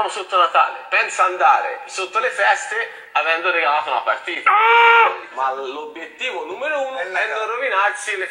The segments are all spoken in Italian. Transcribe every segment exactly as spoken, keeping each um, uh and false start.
eravamo sotto Natale, pensa andare sotto le feste avendo regalato una partita. Ah! Ma l'obiettivo numero uno è, è non rovinarsi le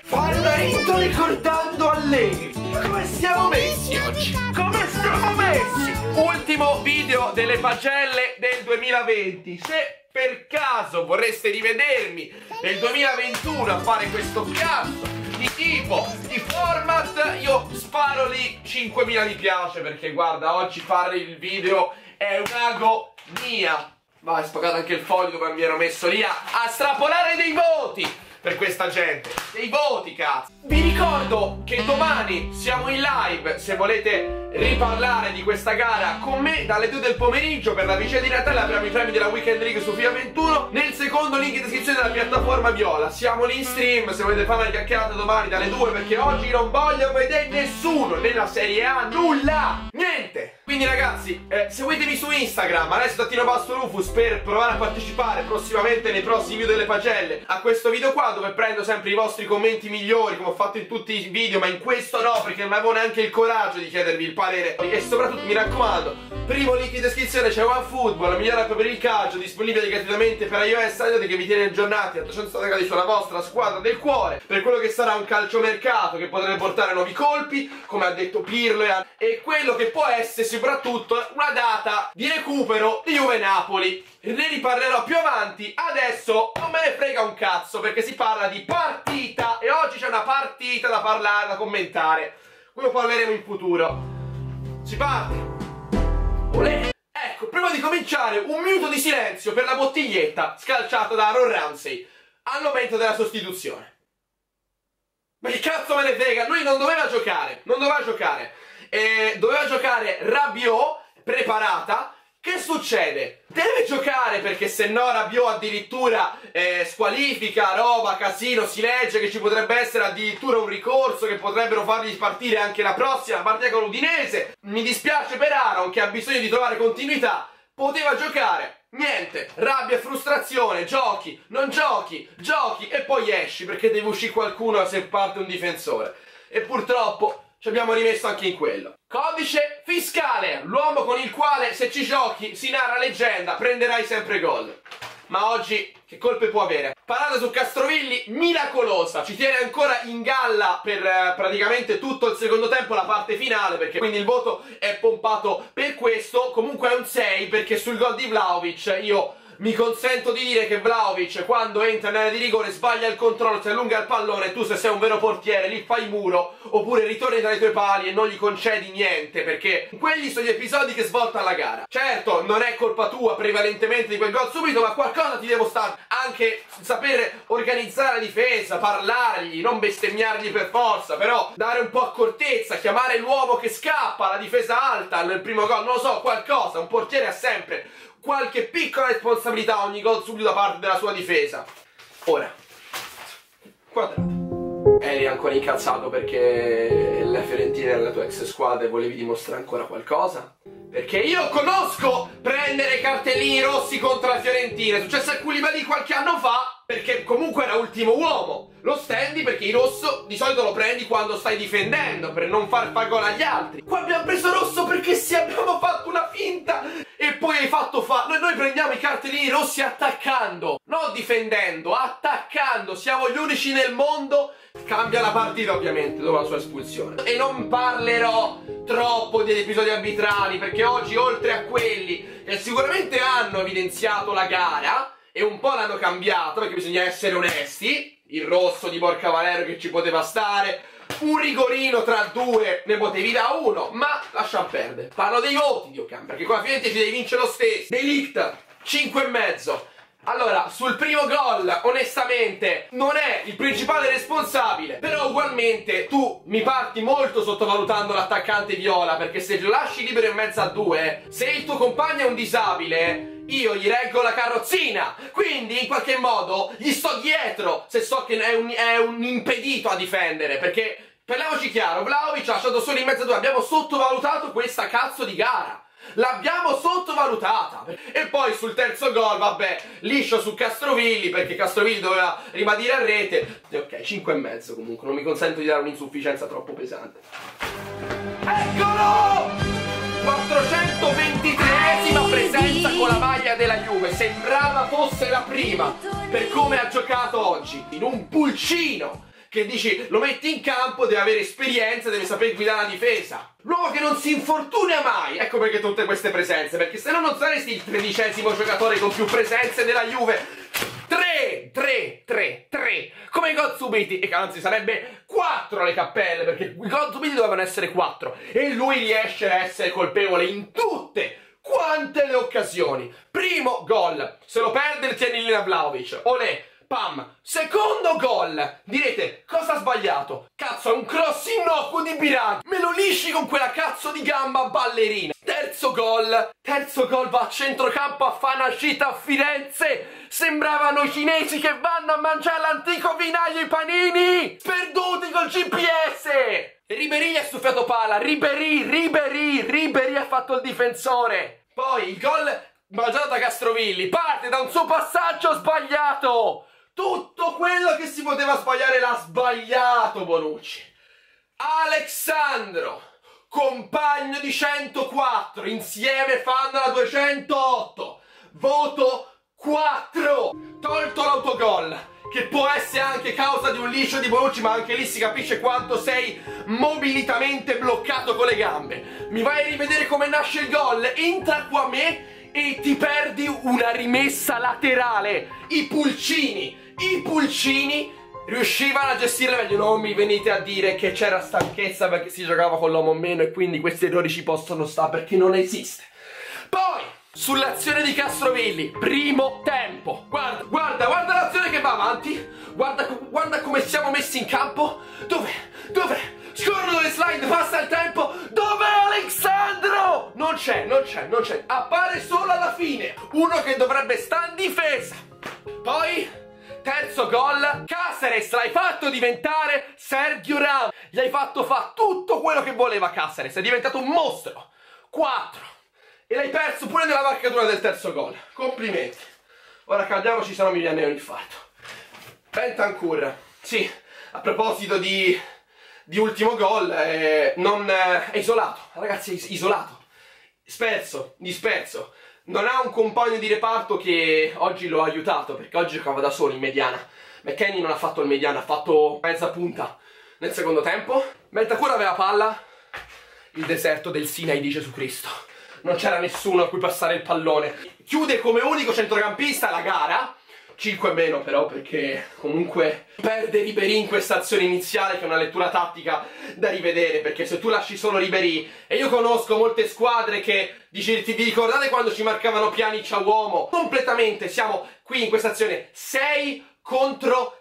feste. Sto ricordando a lei come siamo messi oggi, come siamo messi. Ultimo video delle pagelle del duemilaventi. Se per caso vorreste rivedermi nel duemilaventuno a fare questo cazzo di tipo, di format, io sparo lì cinquemila mi piace, perché guarda, oggi fare il video è un'agonia. Ma è spaccato anche il foglio che mi ero messo lì a, a strapolare dei voti per questa gente, dei voti cazzo. Vi ricordo che domani siamo in live, se volete riparlare di questa gara con me, dalle due del pomeriggio per la vigilia di Natale abbiamo i premi della Weekend League su Fiorentina ventuno, nel secondo link in descrizione della piattaforma viola. Siamo lì in stream, se volete fare una chiacchierata domani dalle due, perché oggi non voglio vedere nessuno nella Serie A, nulla, niente. Quindi ragazzi, eh, seguitemi su Instagram, Alessio Rufus, per provare a partecipare prossimamente nei prossimi video delle pagelle a questo video qua, dove prendo sempre i vostri commenti migliori, come ho fatto in tutti i video, ma in questo no, perché non avevo neanche il coraggio di chiedervi il parere. E soprattutto mi raccomando, primo link in descrizione c'è OneFootball, la migliore app per il calcio, disponibile gratuitamente per iOS, Android, che vi tiene aggiornati a trecentosessanta gradi sulla vostra squadra del cuore, per quello che sarà un calciomercato che potrebbe portare nuovi colpi, come ha detto Pirlo, e quello che può essere soprattutto una data di recupero di Juve Napoli. Ne riparlerò più avanti, adesso non me ne frega un cazzo, perché si parla di partita e oggi c'è una partita da parlare, da commentare. Quello parleremo in futuro. Si parte! Olè. Ecco, prima di cominciare un minuto di silenzio per la bottiglietta scalciata da Aaron Ramsey al momento della sostituzione. Ma che cazzo me ne frega? Lui non doveva giocare, non doveva giocare. E doveva giocare Rabiot, preparata. Che succede? Deve giocare, perché se no Rabiot addirittura eh, squalifica, roba, casino, si legge che ci potrebbe essere addirittura un ricorso, che potrebbero fargli partire anche la prossima partita con l'Udinese. Mi dispiace per Aaron, che ha bisogno di trovare continuità, poteva giocare, niente, rabbia, frustrazione, giochi, non giochi, giochi e poi esci, perché deve uscire qualcuno se parte un difensore. E purtroppo ci abbiamo rimesso anche in quello. Codice fiscale, l'uomo con il quale se ci giochi, si narra leggenda, prenderai sempre gol. Ma oggi che colpe può avere? Parata su Castrovilli miracolosa, ci tiene ancora in galla per eh, praticamente tutto il secondo tempo, la parte finale, perché quindi il voto è pompato per questo. Comunque è un sei, perché sul gol di Vlahović io mi consento di dire che Vlahović, quando entra in area di rigore, sbaglia il controllo, si allunga il pallone, tu se sei un vero portiere lì fai muro, oppure ritorni tra i tuoi pali e non gli concedi niente, perché quelli sono gli episodi che svoltano la gara. Certo, non è colpa tua prevalentemente di quel gol subito, ma qualcosa ti devo stare, anche sapere organizzare la difesa, parlargli, non bestemmiargli per forza, però dare un po' accortezza, chiamare l'uomo che scappa, la difesa alta nel primo gol, non lo so, qualcosa. Un portiere ha sempre qualche piccola responsabilità, ogni gol subito da parte della sua difesa. Ora, quadrato. Eri ancora incazzato perché la Fiorentina era la tua ex squadra e volevi dimostrare ancora qualcosa? Perché io conosco prendere cartellini rossi contro la Fiorentina, è successo a Koulibaly qualche anno fa, perché comunque era ultimo uomo. Lo stendi, perché il rosso di solito lo prendi quando stai difendendo, per non far far gol agli altri. Qua abbiamo preso rosso perché sì, abbiamo fatto una finta e poi hai fatto fa... Noi, noi prendiamo i cartellini rossi attaccando, non difendendo, attaccando. Siamo gli unici nel mondo. Cambia la partita ovviamente dopo la sua espulsione. E non parlerò troppo degli episodi arbitrali, perché oggi, oltre a quelli che sicuramente hanno evidenziato la gara e un po' l'hanno cambiata, perché bisogna essere onesti, il rosso di Borja Valero che ci poteva stare, un rigorino tra due ne potevi da uno, ma lasciamo perdere. Parlo dei voti, Dio can, perché qua finalmente ci devi vincere lo stesso. De Ligt, cinque e mezzo. Allora, sul primo gol, onestamente, non è il principale responsabile, però ugualmente tu mi parti molto sottovalutando l'attaccante viola, perché se lo lasci libero in mezzo a due, se il tuo compagno è un disabile, io gli reggo la carrozzina, quindi in qualche modo gli sto dietro, se so che è un, è un impedito a difendere, perché parliamoci chiaro, Vlahović ha lasciato solo in mezzo a due, abbiamo sottovalutato questa cazzo di gara, l'abbiamo sottovalutata. E poi sul terzo gol, vabbè, liscio su Castrovilli, perché Castrovilli doveva rimanere a rete. E ok, cinque e mezzo comunque, non mi consento di dare un'insufficienza troppo pesante. Eccolo! sembrava fosse la prima per come ha giocato oggi, in un pulcino che dici lo metti in campo, deve avere esperienza, deve saper guidare la difesa. L'uomo che non si infortuna mai, ecco perché tutte queste presenze, perché se no non saresti il tredicesimo giocatore con più presenze della Juve. tre, tre, tre, tre, come i gol subiti, e anzi sarebbe quattro le cappelle, perché i gol subiti dovevano essere quattro, e lui riesce a essere colpevole in tutte quante le occasioni. Primo gol, se lo perde il tiene lì a Vlahović, olè, pam. Secondo gol, direte, cosa ha sbagliato? Cazzo, è un cross innocuo di Birac, me lo lisci con quella cazzo di gamba ballerina. Terzo gol, terzo gol va a centrocampo, a fare una gita a Firenze, sembravano i cinesi che vanno a mangiare l'antico vinaio i panini, perduti col G P S. Ribery ha stufiato pala, Ribery, Ribery, Ribery ha fatto il difensore. Poi il gol mangiato da Castrovilli, parte da un suo passaggio sbagliato. Tutto quello che si poteva sbagliare l'ha sbagliato Bonucci. Alessandro, compagno di centoquattro, insieme fanno la duecentootto, voto quattro. Tolto l'autogol, che può essere anche causa di un liscio di Bonucci, ma anche lì si capisce quanto sei mobilitamente bloccato con le gambe. Mi vai a rivedere come nasce il gol, entra Kouame e ti perdi una rimessa laterale. I pulcini, i pulcini riuscivano a gestirla meglio. Non mi venite a dire che c'era stanchezza perché si giocava con l'uomo o meno, e quindi questi errori ci possono stare perché non esiste. Poi, sull'azione di Castrovilli, primo tempo, guarda, guarda, guarda l'azione che va avanti, guarda, guarda come siamo messi in campo. Dov'è? Dov'è? Scorrono le slide, passa il tempo, dov'è Alessandro? Non c'è, non c'è, non c'è, appare solo alla fine, uno che dovrebbe stare in difesa. Poi terzo gol, Caceres, l'hai fatto diventare Sergio Ramos, gli hai fatto fare tutto quello che voleva Caceres, è diventato un mostro. Quattro, e l'hai perso pure nella marcatura del terzo gol, complimenti. Ora caldiamoci, se no mi viene un infarto. Bentancur, sì, a proposito di, di ultimo gol, eh, non, eh, è isolato, ragazzi, è isolato, sperso, disperso. Non ha un compagno di reparto che oggi lo ha aiutato, perché oggi giocava da solo in mediana. McKennie non ha fatto il mediano, ha fatto mezza punta nel secondo tempo. Bentancur aveva palla, il deserto del Sinai di Gesù Cristo. Non c'era nessuno a cui passare il pallone. Chiude come unico centrocampista la gara, cinque meno però, perché comunque perde Ribery in questa azione iniziale, che è una lettura tattica da rivedere, perché se tu lasci solo Ribery, e io conosco molte squadre che dici, ti, vi ricordate quando ci marcavano Pjanic a uomo? Completamente siamo qui in questa azione sei contro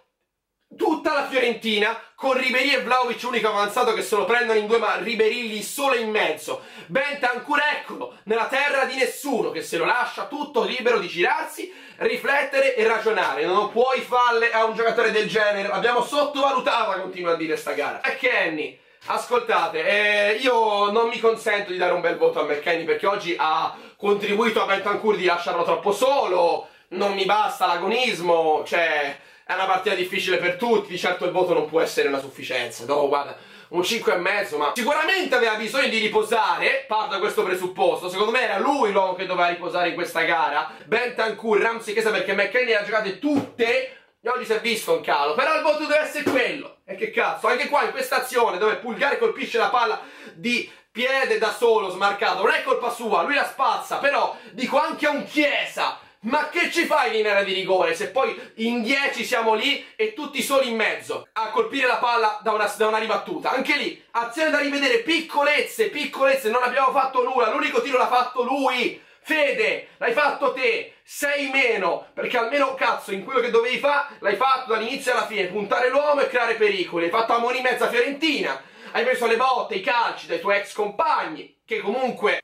tutta la Fiorentina, con Ribery e Vlahović unico avanzato che se lo prendono in due, ma Ribery lì solo in mezzo. Bentancur, eccolo, nella terra di nessuno, che se lo lascia tutto libero di girarsi, riflettere e ragionare. Non puoi farle a un giocatore del genere, l'abbiamo sottovalutata, continua a dire sta gara. McKennie, ascoltate, eh, io non mi consento di dare un bel voto a McKennie, perché oggi ha contribuito a Bentancur di lasciarlo troppo solo, non mi basta l'agonismo, cioè è una partita difficile per tutti, di certo il voto non può essere una sufficienza. No, guarda, un cinque e mezzo, ma sicuramente aveva bisogno di riposare, parto da questo presupposto. Secondo me era lui l'uomo che doveva riposare in questa gara, Bentancur, Ramsey, Chiesa, perché McKennie le ha giocate tutte e oggi si è visto un calo, però il voto deve essere quello. E che cazzo, anche qua in questa azione dove Pulgari colpisce la palla di piede da solo, smarcato, non è colpa sua, lui la spazza, però dico anche a un Chiesa, ma che ci fai in area di rigore se poi in dieci siamo lì e tutti soli in mezzo a colpire la palla da una, da una ribattuta? Anche lì, azione da rivedere, piccolezze, piccolezze, non abbiamo fatto nulla, l'unico tiro l'ha fatto lui. Fede, l'hai fatto te, sei meno, perché almeno cazzo in quello che dovevi fare l'hai fatto dall'inizio alla fine, puntare l'uomo e creare pericoli. Hai fatto a morire mezza Fiorentina, hai preso le botte, i calci dai tuoi ex compagni, che comunque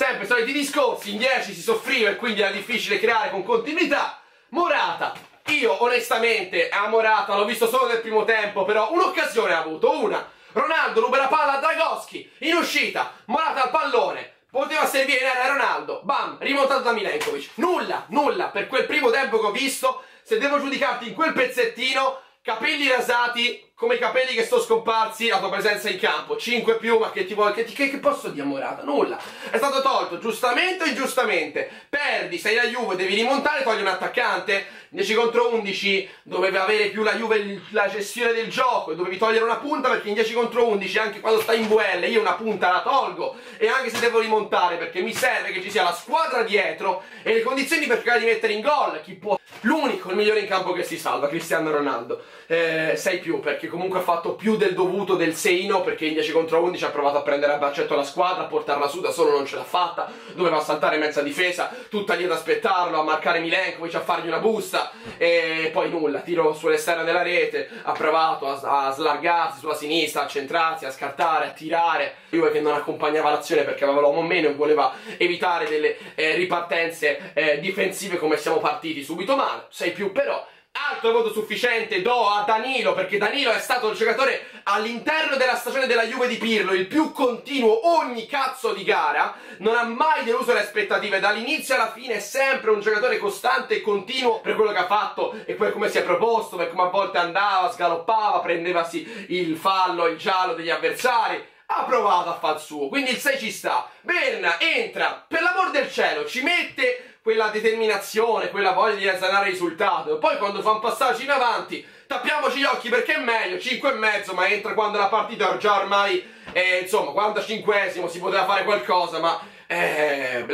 sempre soliti discorsi, in dieci si soffriva e quindi era difficile creare con continuità. Morata, io onestamente a Morata l'ho visto solo nel primo tempo, però un'occasione ha avuto, una. Ronaldo ruba la palla a Dragoschi, in uscita, Morata al pallone, poteva servire in area Ronaldo, bam, rimontato da Milenkovic. Nulla, nulla, per quel primo tempo che ho visto, se devo giudicarti in quel pezzettino, capelli rasati, come i capelli che sto scomparsi, la tua presenza in campo, cinque più, ma che ti vuoi, che, che, che posso dire a Morata? Nulla, è stato tolto, giustamente o ingiustamente, perdi, sei la Juve, devi rimontare, togli un attaccante, dieci contro undici, doveva avere più la Juve la gestione del gioco, dovevi togliere una punta, perché in dieci contro undici, anche quando stai in V L, io una punta la tolgo, e anche se devo rimontare, perché mi serve che ci sia la squadra dietro, e le condizioni per cercare di mettere in gol, chi può, l'unico, il migliore in campo che si salva, Cristiano Ronaldo, eh, sei più, perché comunque ha fatto più del dovuto del Seino, perché in dieci contro undici ha provato a prendere a braccetto la squadra, a portarla su, da solo non ce l'ha fatta, doveva saltare mezza difesa, tutta lì ad aspettarlo, a marcare Milenkovic, a fargli una busta, e poi nulla, tiro sull'esterno della rete, ha provato a, a slargarsi sulla sinistra, a centrarsi, a scartare, a tirare, Juve che non accompagnava l'azione perché aveva l'uomo meno e voleva evitare delle eh, ripartenze eh, difensive come siamo partiti subito male, sei più però. Altro voto sufficiente do a Danilo, perché Danilo è stato il giocatore all'interno della stagione della Juve di Pirlo il più continuo ogni cazzo di gara, non ha mai deluso le aspettative, dall'inizio alla fine è sempre un giocatore costante e continuo per quello che ha fatto e per come si è proposto, per come a volte andava, sgaloppava, prendevasi il fallo, il giallo degli avversari. Ha provato a far suo, quindi il sei ci sta. Berna entra, per l'amor del cielo, ci mette quella determinazione, quella voglia di alzare il risultato. E poi quando fa un passaggio in avanti, tappiamoci gli occhi perché è meglio, cinque e mezzo, ma entra quando la partita già ormai, eh, insomma, quarantacinquesimo, si poteva fare qualcosa, ma eh,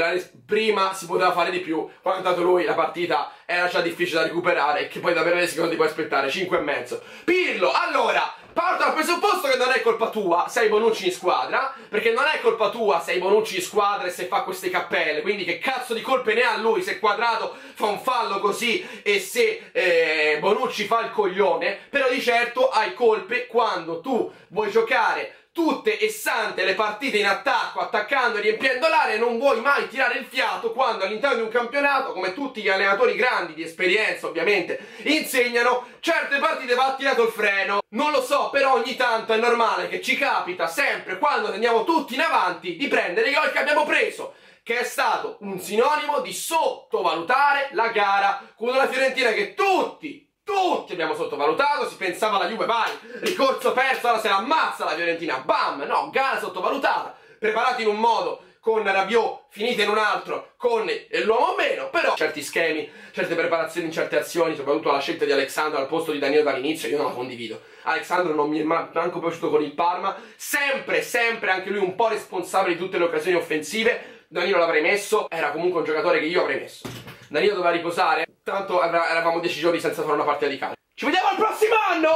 prima si poteva fare di più. Quando è andato lui la partita era già difficile da recuperare e che poi davvero nei secondi puoi aspettare, cinque e mezzo. Pirlo, allora... parto dal presupposto che non è colpa tua, sei Bonucci in squadra, perché non è colpa tua, sei Bonucci in squadra e se fa queste cappelle, quindi che cazzo di colpe ne ha lui se Quadrato fa un fallo così e se eh, Bonucci fa il coglione, però di certo hai colpe quando tu vuoi giocare tutte e sante le partite in attacco, attaccando e riempiendo l'area, non vuoi mai tirare il fiato quando all'interno di un campionato, come tutti gli allenatori grandi di esperienza ovviamente insegnano, certe partite va tirato il freno. Non lo so, però ogni tanto è normale che ci capita sempre, quando andiamo tutti in avanti, di prendere i gol che abbiamo preso, che è stato un sinonimo di sottovalutare la gara con una Fiorentina che tutti... tutti abbiamo sottovalutato, si pensava alla Juve, vai, ricorso perso, allora se la ammazza la Fiorentina, bam, no, gara sottovalutata, preparati in un modo, con Rabiot, finita in un altro, con l'uomo meno, però certi schemi, certe preparazioni, certe azioni, soprattutto la scelta di Alessandro al posto di Danilo dall'inizio, io non la condivido. Alessandro non mi è manco piaciuto con il Parma, sempre, sempre, anche lui un po' responsabile di tutte le occasioni offensive, Danilo l'avrei messo, era comunque un giocatore che io avrei messo. Danilo doveva riposare, tanto eravamo dieci giorni senza fare una partita di calcio. Ci vediamo al prossimo anno!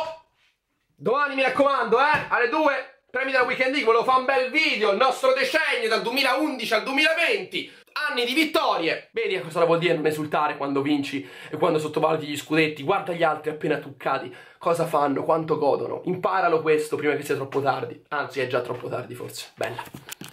Domani mi raccomando, eh, alle due, premi della Weekend League, volevo fare un bel video, il nostro decennio dal duemilaundici al duemilaventi, anni di vittorie. Vedi che cosa vuol dire non esultare quando vinci e quando sottovaluti gli scudetti, guarda gli altri appena tu cadi, cosa fanno, quanto godono, imparalo questo prima che sia troppo tardi, anzi è già troppo tardi forse, bella.